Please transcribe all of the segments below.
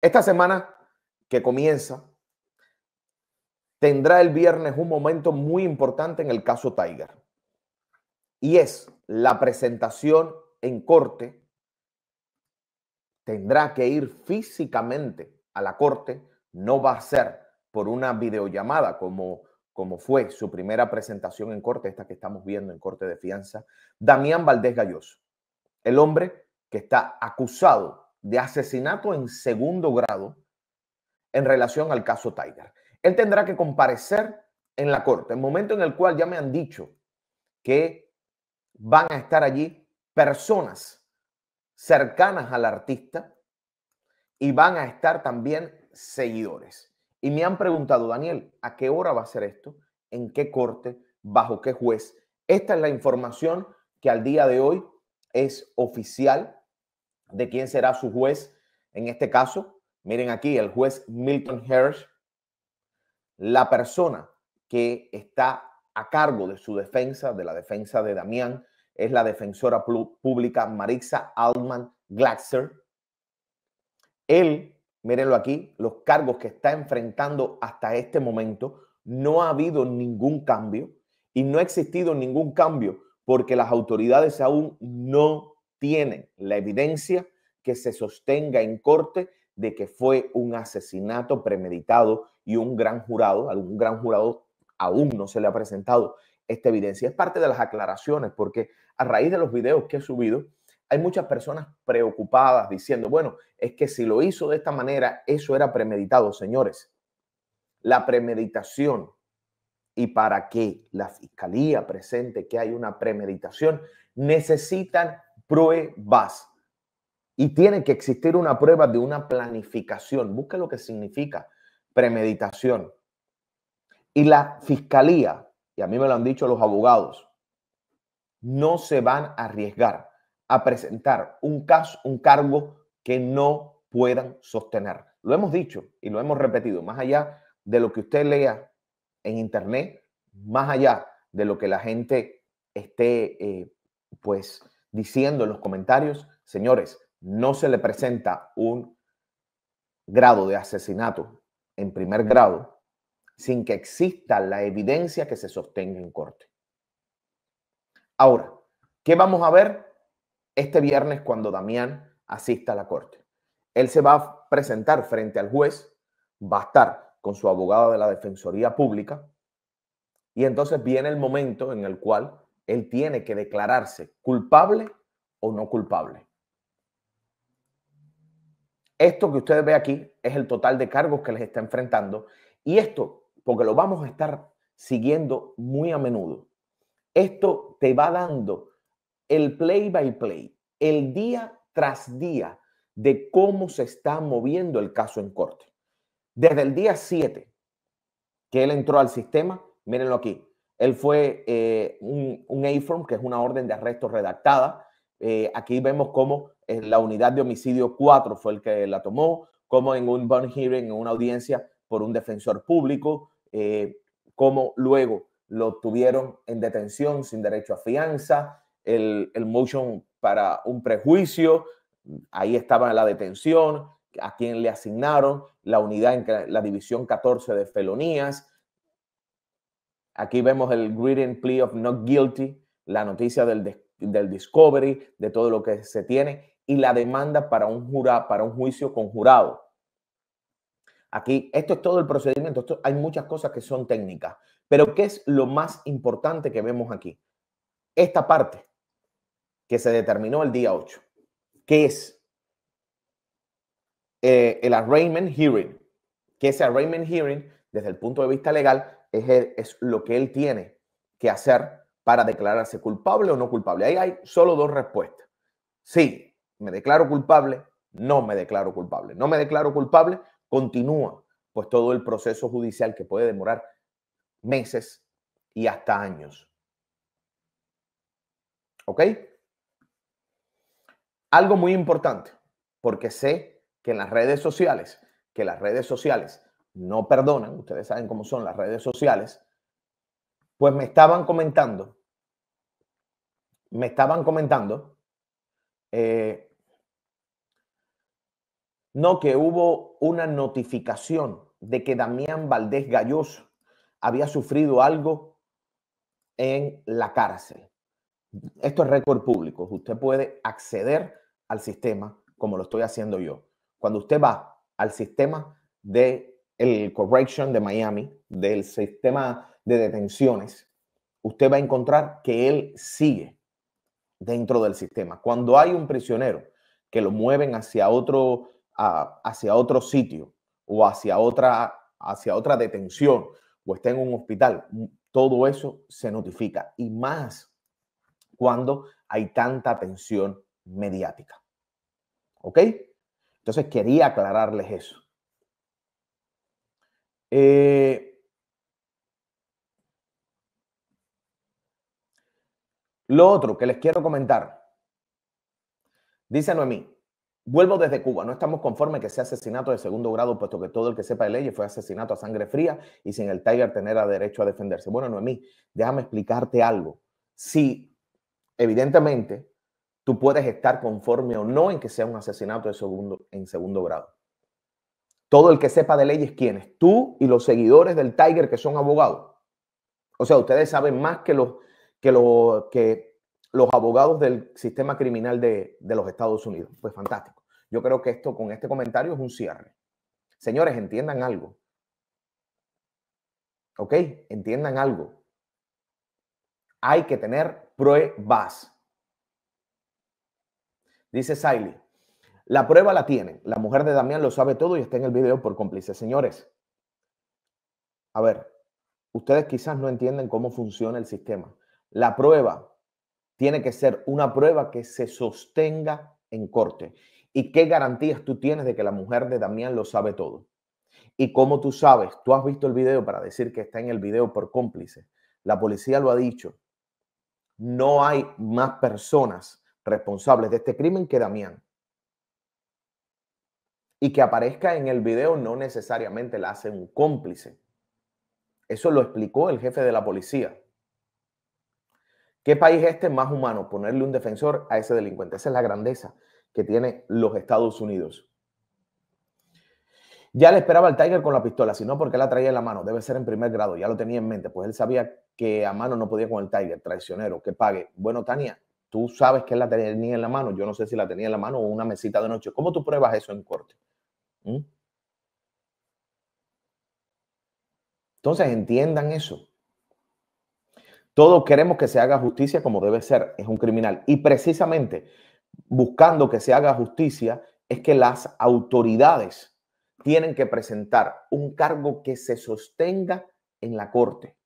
Esta semana que comienza tendrá el viernes un momento muy importante en el caso Taiger, y es la presentación en corte. Tendrá que ir físicamente a la corte, no va a ser por una videollamada como fue su primera presentación en corte, esta que estamos viendo en corte de fianza. Damián Valdés Galloso, el hombre que está acusado de asesinato en segundo grado en relación al caso Taiger. Él tendrá que comparecer en la corte, el momento en el cual ya me han dicho que van a estar allí personas cercanas al artista y van a estar también seguidores. Y me han preguntado, Daniel, ¿a qué hora va a ser esto? ¿En qué corte? ¿Bajo qué juez? Esta es la información que al día de hoy es oficial de quién será su juez en este caso. Miren aquí, el juez Milton Hirsch, la persona que está a cargo de su defensa, de la defensa de Damián, es la defensora pública Marixa Altman Glatzer. Él, mírenlo aquí, los cargos que está enfrentando hasta este momento, no ha habido ningún cambio y no ha existido ningún cambio porque las autoridades aún no tienen la evidencia que se sostenga en corte de que fue un asesinato premeditado y un gran jurado aún no se le ha presentado esta evidencia. Es parte de las aclaraciones porque a raíz de los videos que he subido hay muchas personas preocupadas diciendo, bueno, es que si lo hizo de esta manera, eso era premeditado. Señores, la premeditación, y para que la fiscalía presente que hay una premeditación, necesitan pruebas. Y tiene que existir una prueba de una planificación. Busca lo que significa premeditación. Y la fiscalía, y a mí me lo han dicho los abogados, no se van a arriesgar a presentar un cargo que no puedan sostener. Lo hemos dicho y lo hemos repetido. Más allá de lo que usted lea en internet, más allá de lo que la gente esté diciendo en los comentarios, señores, no se le presenta un grado de asesinato en primer grado sin que exista la evidencia que se sostenga en corte. Ahora, ¿qué vamos a ver este viernes cuando Damián asista a la corte? Él se va a presentar frente al juez, va a estar con su abogado de la Defensoría Pública y entonces viene el momento en el cual él tiene que declararse culpable o no culpable. Esto que ustedes ven aquí es el total de cargos que les está enfrentando. Y esto, porque lo vamos a estar siguiendo muy a menudo, esto te va dando el play by play, el día tras día de cómo se está moviendo el caso en corte. Desde el día 7 que él entró al sistema, mírenlo aquí, él fue un AFROM, que es una orden de arresto redactada. Aquí vemos cómo en la unidad de homicidio 4 fue el que la tomó, como en un bond hearing, en una audiencia por un defensor público, como luego lo tuvieron en detención sin derecho a fianza, el motion para un prejuicio, ahí estaba la detención, a quien le asignaron la unidad en la división 14 de felonías. Aquí vemos el greeting plea of not guilty, la noticia del discovery, de todo lo que se tiene, y la demanda para un juicio con jurado. Aquí, esto es todo el procedimiento. Hay muchas cosas que son técnicas, pero ¿qué es lo más importante que vemos aquí? Esta parte que se determinó el día 8, que es el arraignment hearing, que ese arraignment hearing, desde el punto de vista legal, es lo que él tiene que hacer para declararse culpable o no culpable. Ahí hay solo dos respuestas. Sí, me declaro culpable, no me declaro culpable. No me declaro culpable, continúa pues todo el proceso judicial que puede demorar meses y hasta años. ¿Ok? Algo muy importante, porque sé que en las redes sociales, no perdonan, ustedes saben cómo son las redes sociales, pues me estaban comentando No, que hubo una notificación de que Damián Valdés Galloso había sufrido algo en la cárcel. Esto es récord público. Usted puede acceder al sistema como lo estoy haciendo yo. Cuando usted va al sistema del Correction de Miami, del sistema de detenciones, usted va a encontrar que él sigue dentro del sistema. Cuando hay un prisionero que lo mueven hacia otro sitio o hacia otra detención o está en un hospital, todo eso se notifica, y más cuando hay tanta atención mediática. ¿Ok? Entonces quería aclararles eso. Lo otro que les quiero comentar. Dice Noemí: vuelvo desde Cuba. No estamos conformes que sea asesinato de segundo grado, puesto que todo el que sepa de leyes fue asesinato a sangre fría y sin el Taiger tener derecho a defenderse. Bueno, Noemí, déjame explicarte algo. Sí, evidentemente, tú puedes estar conforme o no en que sea un asesinato de segundo grado. Todo el que sepa de leyes, ¿quién es? Tú y los seguidores del Taiger que son abogados. O sea, ustedes saben más que los abogados del sistema criminal de los Estados Unidos. Pues fantástico. Yo creo que esto, con este comentario, es un cierre. Señores, entiendan algo. ¿Ok? Entiendan algo. Hay que tener pruebas. Dice Saily: la prueba la tienen. La mujer de Damián lo sabe todo y está en el video por cómplice. Señores, a ver, ustedes quizás no entienden cómo funciona el sistema. La prueba tiene que ser una prueba que se sostenga en corte. ¿Y qué garantías tú tienes de que la mujer de Damián lo sabe todo? ¿Y cómo tú sabes? Tú has visto el video para decir que está en el video por cómplice. La policía lo ha dicho. No hay más personas responsables de este crimen que Damián. Y que aparezca en el video no necesariamente la hace un cómplice. Eso lo explicó el jefe de la policía. ¿Qué país este más humano? Ponerle un defensor a ese delincuente. Esa es la grandeza que tienen los Estados Unidos. Ya le esperaba al Taiger con la pistola, si no, porque la traía en la mano. Debe ser en primer grado, ya lo tenía en mente. Pues él sabía que a mano no podía con el Taiger, traicionero, que pague. Bueno, Tania, tú sabes que él la tenía en la mano. Yo no sé si la tenía en la mano o una mesita de noche. ¿Cómo tú pruebas eso en corte? Entonces, entiendan eso. Todos queremos que se haga justicia como debe ser. Es un criminal. Y precisamente buscando que se haga justicia es que las autoridades tienen que presentar un cargo que se sostenga en la corte.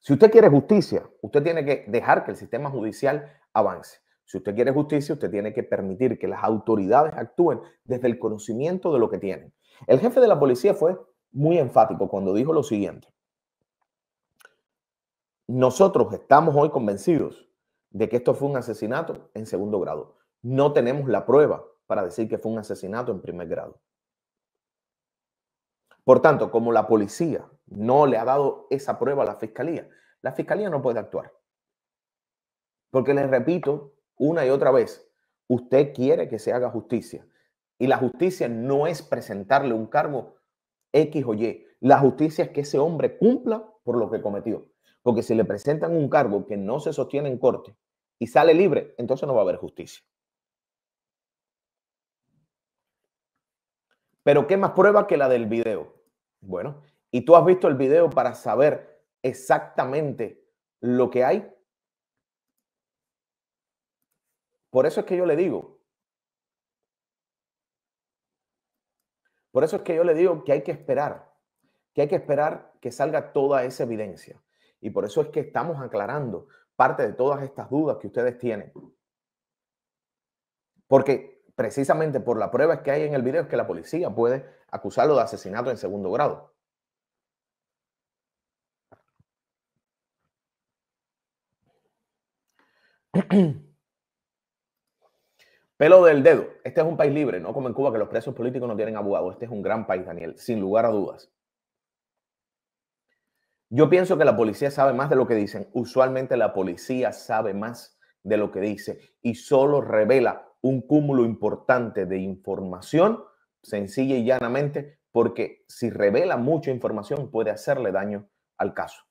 Si usted quiere justicia, usted tiene que dejar que el sistema judicial avance. Si usted quiere justicia, usted tiene que permitir que las autoridades actúen desde el conocimiento de lo que tienen. El jefe de la policía fue muy enfático cuando dijo lo siguiente: nosotros estamos hoy convencidos de que esto fue un asesinato en segundo grado. No tenemos la prueba para decir que fue un asesinato en primer grado. Por tanto, como la policía no le ha dado esa prueba a la fiscalía no puede actuar. Porque les repito una y otra vez, usted quiere que se haga justicia. Y la justicia no es presentarle un cargo X o Y. La justicia es que ese hombre cumpla por lo que cometió. Porque si le presentan un cargo que no se sostiene en corte y sale libre, entonces no va a haber justicia. ¿Pero qué más prueba que la del video? Bueno, ¿y tú has visto el video para saber exactamente lo que hay? Por eso es que yo le digo. Por eso es que yo le digo que hay que esperar. Que hay que esperar que salga toda esa evidencia. Y por eso es que estamos aclarando parte de todas estas dudas que ustedes tienen. Porque precisamente por la prueba que hay en el video es que la policía puede acusarlo de asesinato en segundo grado. Pelo del dedo. Este es un país libre, no como en Cuba, que los presos políticos no tienen abogados. Este es un gran país, Daniel, sin lugar a dudas. Yo pienso que la policía sabe más de lo que dicen. Usualmente la policía sabe más de lo que dice y solo revela un cúmulo importante de información, sencilla y llanamente, porque si revela mucha información puede hacerle daño al caso.